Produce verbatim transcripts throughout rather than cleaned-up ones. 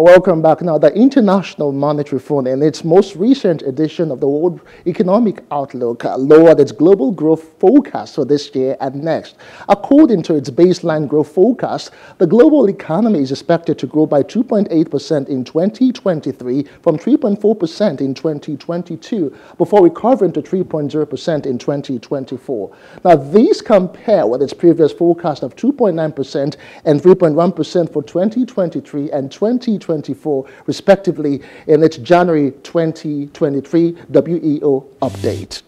Welcome back. Now, the International Monetary Fund, in its most recent edition of the World Economic Outlook, lowered its global growth forecast for this year and next. According to its baseline growth forecast, the global economy is expected to grow by two point eight percent in twenty twenty-three from three point four percent in twenty twenty-two, before recovering to three point zero percent in twenty twenty-four. Now, these compare with its previous forecast of two point nine percent and three point one percent for twenty twenty-three and twenty twenty-four, respectively, in its January twenty twenty-three W E O update.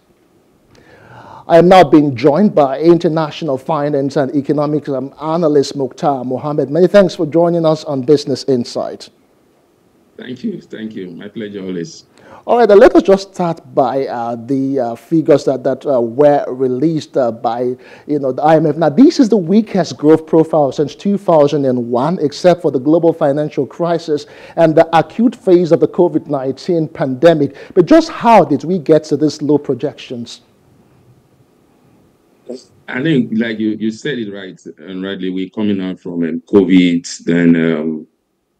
I am now being joined by international finance and economics analyst Muktar Mohammed. Many thanks for joining us on Business Insight. Thank you. Thank you. My pleasure always. All right, let us just start by uh, the uh, figures that, that uh, were released uh, by you know, the I M F. Now, this is the weakest growth profile since two thousand one, except for the global financial crisis and the acute phase of the COVID nineteen pandemic. But just how did we get to these low projections? I think, like you, you said it right, and rightly, we're coming out from um, COVID, then... Um,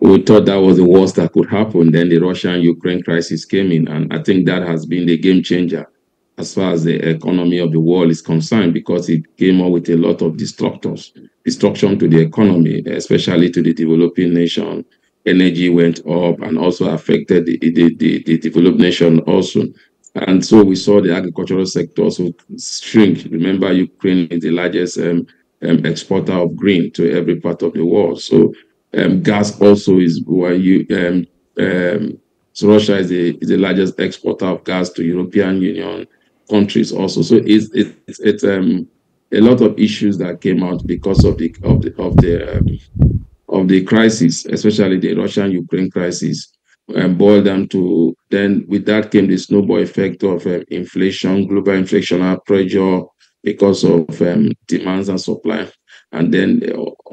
We thought that was the worst that could happen. Then the Russia-Ukraine crisis came in, and I think that has been the game changer as far as the economy of the world is concerned, because it came up with a lot of disruptors, destruction to the economy, especially to the developing nation. Energy went up and also affected the, the, the, the developed nation also. And so we saw the agricultural sector also shrink. Remember, Ukraine is the largest um, um, exporter of grain to every part of the world. So Um, gas also is where you, um, um, so Russia is the, is the largest exporter of gas to European Union countries also. So it's, it's, it's um, a lot of issues that came out because of the, of the, of the, um, of the crisis, especially the Russian-Ukraine crisis, and um, boiled down to, then with that came the snowball effect of um, inflation, global inflationary pressure because of um, demands and supply. And then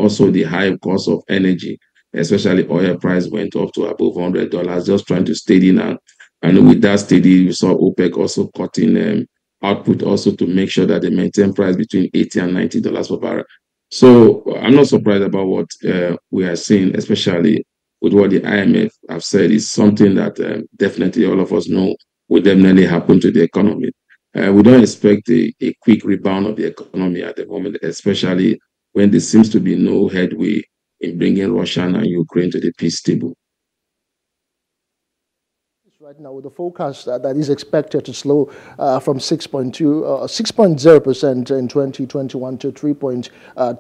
also the high cost of energy, especially oil price went up to above one hundred dollars, just trying to steady now. And with that steady, we saw OPEC also cutting um, output also to make sure that they maintain price between eighty and ninety dollars per barrel. So I'm not surprised about what uh, we are seeing, especially with what the I M F have said is something that um, definitely all of us know will definitely happen to the economy. Uh, we don't expect a, a quick rebound of the economy at the moment, especially when there seems to be no headway in bringing Russia and Ukraine to the peace table. Right now, with the forecast that, that is expected to slow uh, from six point zero percent in twenty twenty-one to three point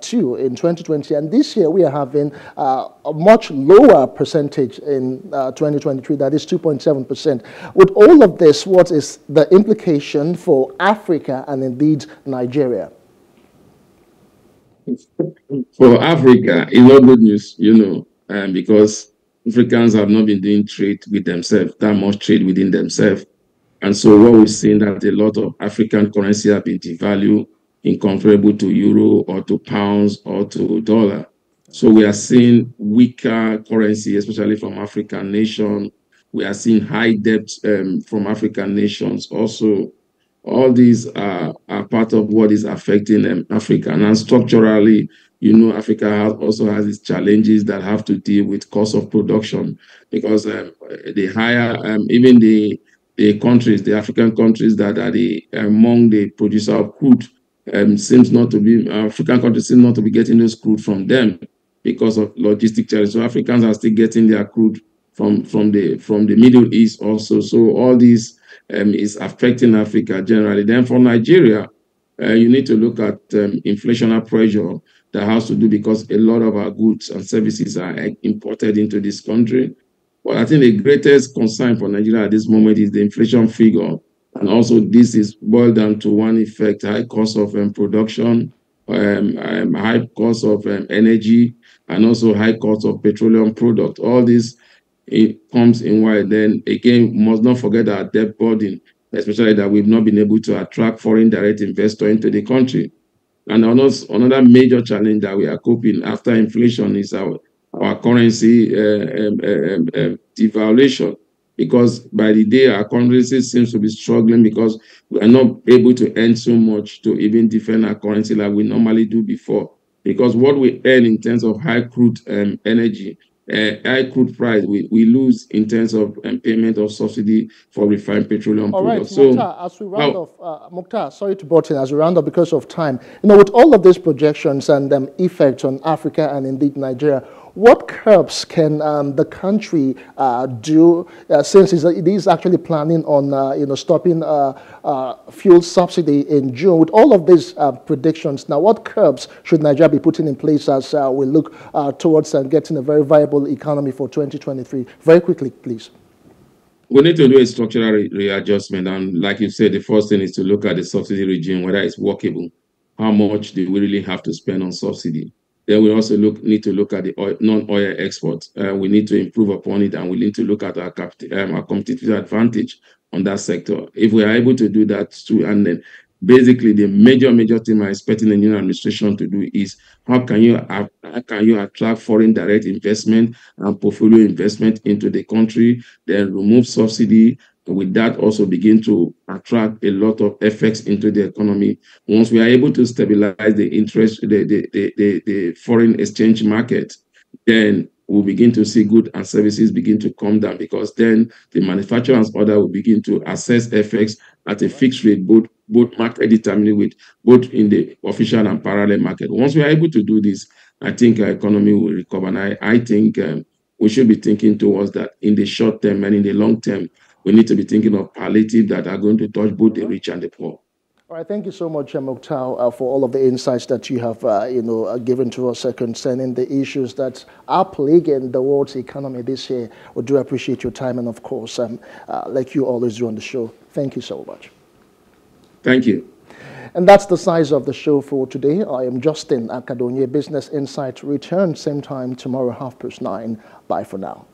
two in twenty twenty, and this year we are having uh, a much lower percentage in uh, twenty twenty-three, that is two point seven percent. With all of this, what is the implication for Africa and indeed Nigeria? For Africa, it's not good news, you know, um, because Africans have not been doing trade with themselves, that much trade within themselves. And so what we've seen that a lot of African currency have been devalued, incomparable to euro or to pounds or to dollar. So we are seeing weaker currency, especially from African nations. We are seeing high debt um, from African nations also. All these are, are part of what is affecting um, Africa. And structurally, you know, Africa has, also has its challenges that have to deal with cost of production, because um, the higher, um, even the, the countries, the African countries that are the, among the producer of crude, um, seems not to be, African countries seem not to be getting this crude from them because of logistic challenges. So Africans are still getting their crude from, from, the, from the Middle East also. So all these Um, is affecting Africa generally. Then for Nigeria, uh, you need to look at um, inflationary pressure that has to do because a lot of our goods and services are imported into this country. But I think the greatest concern for Nigeria at this moment is the inflation figure. And also this is boiled down to one effect, high cost of um, production, um, um, high cost of um, energy, and also high cost of petroleum products. All these it comes in wide. Then again, we must not forget our debt burden, especially that we've not been able to attract foreign direct investors into the country. And another major challenge that we are coping after inflation is our, our currency uh, um, um, um, devaluation, because by the day our currency seems to be struggling because we are not able to earn so much to even defend our currency like we normally do before. Because what we earn in terms of high crude um, energy uh, high crude price we, we lose in terms of um, payment of subsidy for refined petroleum all products. All right, Muktar, so, as we round now, off, uh, Muktar, sorry to butt in, as we round up because of time, you know, with all of these projections and um, effects on Africa and indeed Nigeria, what curbs can um, the country uh, do uh, since it is actually planning on uh, you know, stopping uh, uh, fuel subsidy in June? With all of these uh, predictions, now what curbs should Nigeria be putting in place as uh, we look uh, towards uh, getting a very viable economy for twenty twenty-three? Very quickly, please. We need to do a structural re readjustment. And like you said, the first thing is to look at the subsidy regime, whether it's workable. How much do we really have to spend on subsidy? Then we also look, need to look at the non-oil exports. Uh, we need to improve upon it, and we need to look at our, um, our competitive advantage on that sector. If we are able to do that too, and then basically the major, major thing I'm expecting the new administration to do is how can you, how can you attract foreign direct investment and portfolio investment into the country, then remove subsidy. With that, also begin to attract a lot of F X into the economy. Once we are able to stabilize the interest, the, the, the, the, the foreign exchange market, then we'll begin to see goods and services begin to come down, because then the manufacturers order will begin to assess F X at a fixed rate, both, both market determined with, both in the official and parallel market. Once we are able to do this, I think our economy will recover. And I, I think um, we should be thinking towards that in the short term and in the long term. We need to be thinking of palliatives that are going to touch both the rich and the poor. All right, thank you so much, Muktar, uh, for all of the insights that you have, uh, you know, uh, given to us uh, concerning the issues that are plaguing the world's economy this year. We do appreciate your time, and of course, um, uh, like you always do on the show, thank you so much. Thank you. And that's the size of the show for today. I am Justin Akadonye. Business Insight returns same time tomorrow, half past nine. Bye for now.